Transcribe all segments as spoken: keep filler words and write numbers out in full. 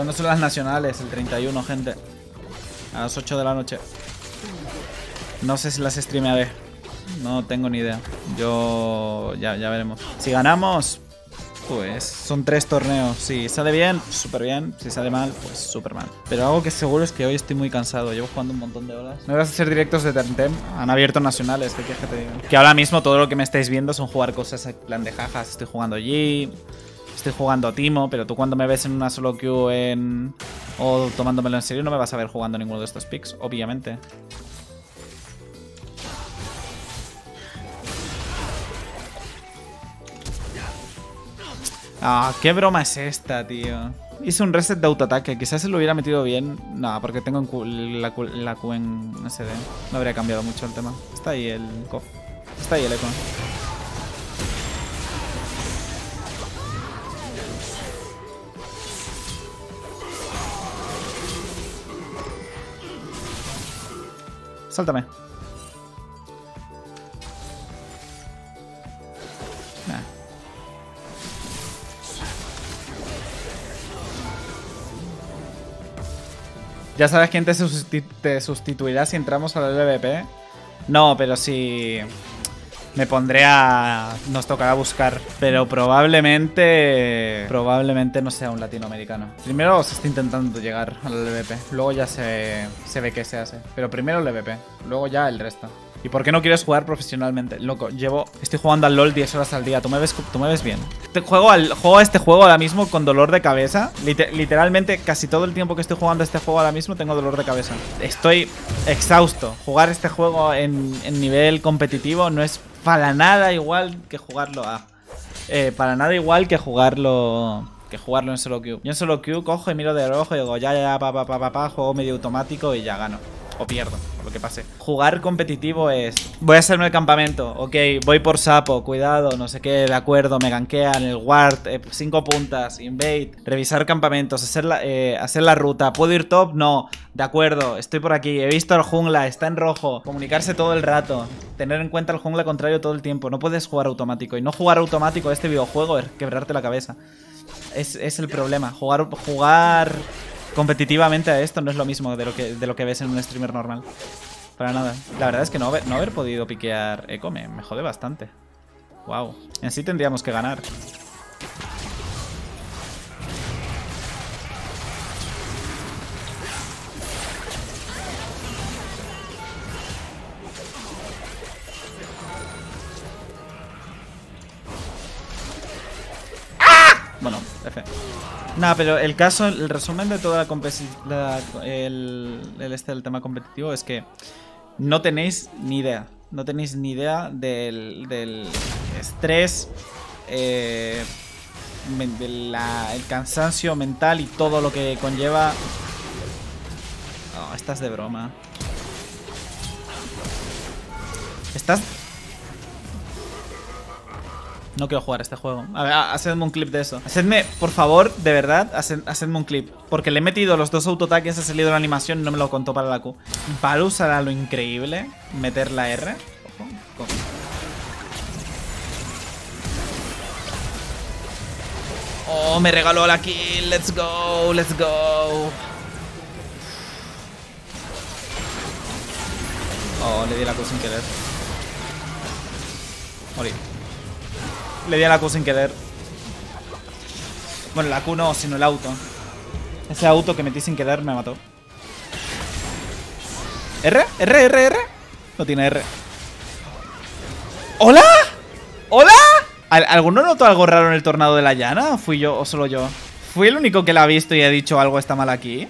¿Cuándo son las nacionales? El treinta y uno, gente. A las ocho de la noche. No sé si las streamearé. No tengo ni idea. Yo... Ya, ya veremos. Si ganamos... Pues son tres torneos. Si sale bien, súper bien. Si sale mal, pues súper mal. Pero algo que seguro es que hoy estoy muy cansado. Llevo jugando un montón de horas. No vas a hacer directos de Tentem. Han abierto nacionales. ¿Qué quieres que te diga? Que ahora mismo todo lo que me estáis viendo son jugar cosas en plan de jajas. Estoy jugando allí. Estoy jugando a Timo. Pero tú cuando me ves en una solo queue en... o tomándomelo en serio, no me vas a ver jugando ninguno de estos picks. Obviamente. Ah, qué broma es esta, tío. Hice un reset de autoataque. Quizás se lo hubiera metido bien. No, porque tengo en Q, la, Q, la Q en S D. No habría cambiado mucho el tema. Está ahí el cof. Está ahí el eco. Sáltame. Ya sabes quién te, sustitu te sustituirá si entramos al L V P. No, pero sí... Me pondré a... Nos tocará buscar. Pero probablemente... Probablemente no sea un latinoamericano. Primero se está intentando llegar al L V P. Luego ya se, se ve qué se hace. Pero primero el L V P. Luego ya el resto. ¿Y por qué no quieres jugar profesionalmente? Loco, llevo... Estoy jugando al LOL diez horas al día. Tú me ves, tú me ves bien. Te juego, al, juego a este juego ahora mismo con dolor de cabeza. Liter literalmente casi todo el tiempo que estoy jugando a este juego ahora mismo tengo dolor de cabeza. Estoy exhausto. Jugar este juego en, en nivel competitivo no es para nada igual que jugarlo a... Eh, para nada igual que jugarlo... Que jugarlo en solo queue. Yo en solo queue cojo y miro de rojo y digo ya, ya, pa, pa, pa, pa, pa, juego medio automático y ya gano. O pierdo, lo que pase. Jugar competitivo es... Voy a hacerme el campamento, ok, voy por sapo, cuidado, no sé qué, de acuerdo, me gankean, el ward, eh, cinco puntas, invade, revisar campamentos, hacer la, eh, hacer la ruta, ¿puedo ir top? No, de acuerdo, estoy por aquí, he visto al jungla, está en rojo, comunicarse todo el rato, tener en cuenta al jungla contrario todo el tiempo, no puedes jugar automático, y no jugar automático a este videojuego es quebrarte la cabeza. Es, es el problema, jugar... jugar... competitivamente a esto no es lo mismo de lo que, de lo que ves en un streamer normal. Para nada. La verdad es que no haber, no haber podido piquear eco me, me jode bastante. Wow. En sí tendríamos que ganar. ¡Ah! Bueno, F. Nah, pero el caso, el resumen de toda la, la el, el este del tema competitivo es que no tenéis ni idea, no tenéis ni idea del, del estrés, eh, de la, el cansancio mental y todo lo que conlleva. Oh, estás de broma. Estás. No quiero jugar a este juego. A ver, hacedme un clip de eso. Hacedme, por favor, de verdad, haced, hacedme un clip. Porque le he metido los dos autoataques, ha salido la animación y no me lo contó para la Q. Balus hará lo increíble. Meter la R. Ojo, ojo. Oh, me regaló la kill. Let's go, let's go. Oh, le di la Q sin querer. Morí. Le di a la Q sin querer. Bueno, la Q no, sino el auto. Ese auto que metí sin querer me mató. ¿R? ¿R? ¿R? ¿R? No tiene R. ¿Hola? ¿Hola? ¿Alguno notó algo raro en el tornado de la llana? ¿O fui yo o solo yo? ¿Fui el único que la ha visto y ha dicho algo está mal aquí?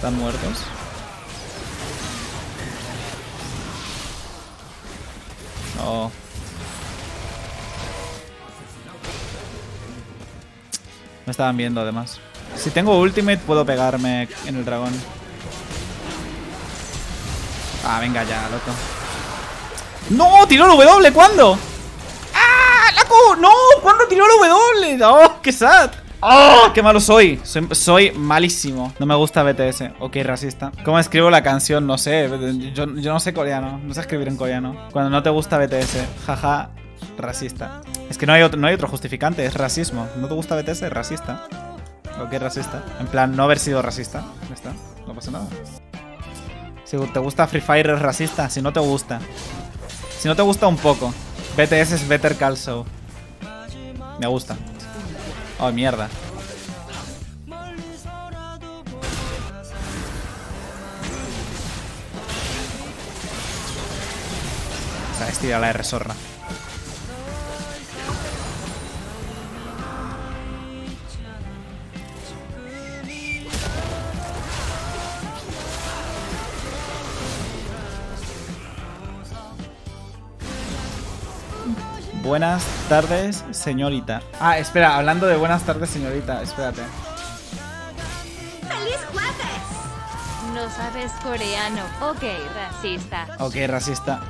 Están muertos. No. Me estaban viendo además. Si tengo ultimate puedo pegarme en el dragón. Ah, venga ya, loco. ¡No! ¡Tiró el W! ¿Cuándo? ¡Ah! ¡La Q! ¡No! ¿Cuándo tiró el W? ¡No! ¡Qué sad! ¡Oh! ¡Qué malo soy! soy! Soy malísimo. No me gusta B T S. Ok, racista. ¿Cómo escribo la canción? No sé. Yo, yo no sé coreano. No sé escribir en coreano. Cuando no te gusta B T S. Jaja. Racista. Es que no hay otro, no hay otro justificante. Es racismo. ¿No te gusta B T S? Es racista. Ok, racista. En plan, no haber sido racista. Ya está. No pasa nada. Si te gusta Free Fire es racista. Si no te gusta. Si no te gusta un poco. B T S es Better Call Show. Me gusta. Oh, mierda. O sea, estira la R zorra. Buenas tardes, señorita. Ah, espera, hablando de buenas tardes, señorita. Espérate. ¡Feliz jueves! No sabes coreano. Ok, racista. Ok, racista.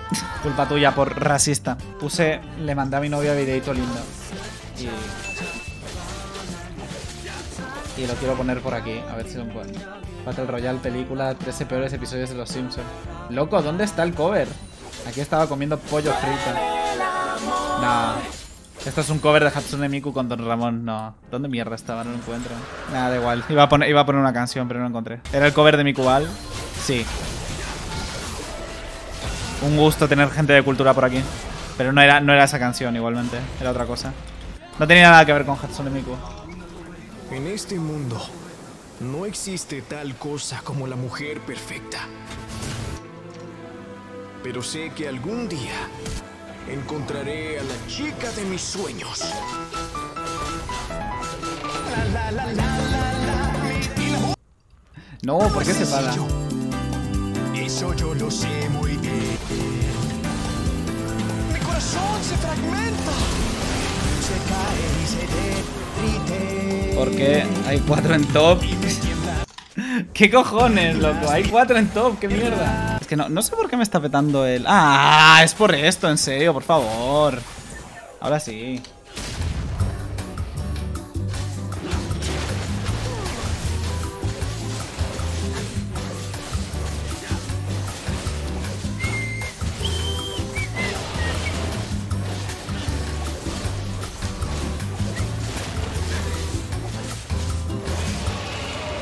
Culpa tuya por racista. Puse, le mandé a mi novia videito lindo. Y... y lo quiero poner por aquí, a ver si lo encuentro. Battle Royale, película, trece peores episodios de los Simpsons. Loco, ¿dónde está el cover? Aquí estaba comiendo pollo frito. No, esto es un cover de Hatsune Miku con Don Ramón, no. ¿Dónde mierda estaba? No lo encuentro. Nada, da igual. Iba a poner, iba a poner una canción, pero no lo encontré. ¿Era el cover de Mikual? Sí. Un gusto tener gente de cultura por aquí. Pero no era, no era esa canción igualmente, era otra cosa. No tenía nada que ver con Hatsune Miku. En este mundo no existe tal cosa como la mujer perfecta. Pero sé que algún día... encontraré a la chica de mis sueños. No, ¿por qué se para? Eso yo lo sé muy bien. Mi corazón se fragmenta. Se cae y se derrite. ¿Por qué hay cuatro en top? ¿Qué cojones, loco? Hay cuatro en top, qué mierda. Es que no, no sé por qué me está petando el... ¡Ah! Es por esto, en serio, por favor. Ahora sí.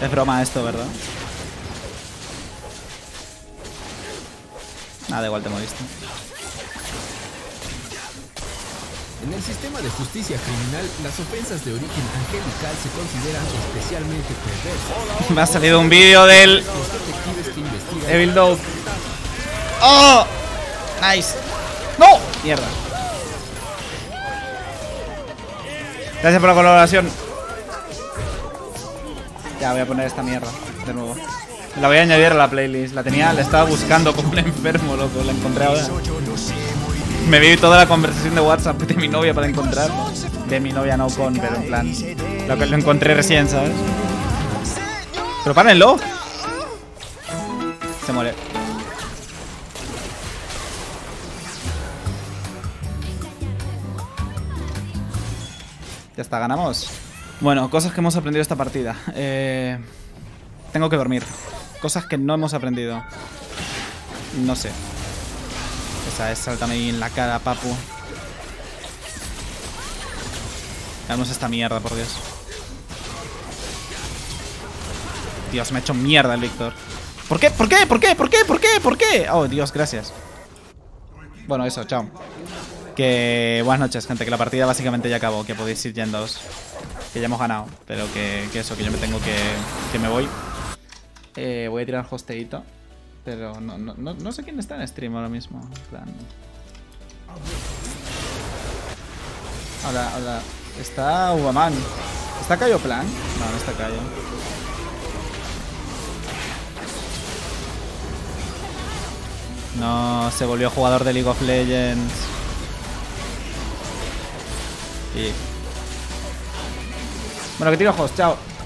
Es broma esto, ¿verdad? Nada, igual te moriste. En el sistema de justicia criminal, las ofensas de origen angelical se consideran especialmente perversas. Me ha salido un vídeo del... Evil Dog. ¡Oh! Nice. ¡No! Mierda. Gracias por la colaboración. Ya, voy a poner esta mierda de nuevo. La voy a añadir a la playlist. La tenía, la estaba buscando como un enfermo, loco. La encontré ahora. Me vi toda la conversación de WhatsApp de mi novia para encontrar. De mi novia no con, pero en plan. Lo que lo encontré recién, ¿sabes? Pero párenlo. Se muere. Ya está, ganamos. Bueno, cosas que hemos aprendido esta partida. Eh, tengo que dormir. Cosas que no hemos aprendido. No sé. Esa es, sáltame ahí en la cara, papu. Damos esta mierda, por Dios. Dios, me ha hecho mierda el Víctor. ¿Por qué? ¿Por qué? ¿Por qué? ¿Por qué? ¿Por qué? ¿Por qué? Oh, Dios, gracias. Bueno, eso, chao. Que buenas noches, gente. Que la partida básicamente ya acabó. Que podéis ir yéndoos. Que ya hemos ganado, pero que, que eso, que yo me tengo que... que me voy. Eh, voy a tirar hosteito. Pero no, no, no, no sé quién está en stream ahora mismo. Plan... Hola, hola. Está Ubaman. ¿Está Cayo Plan? No, no está Cayo. No, se volvió jugador de League of Legends. Y... bueno, que tiro ojos, chao.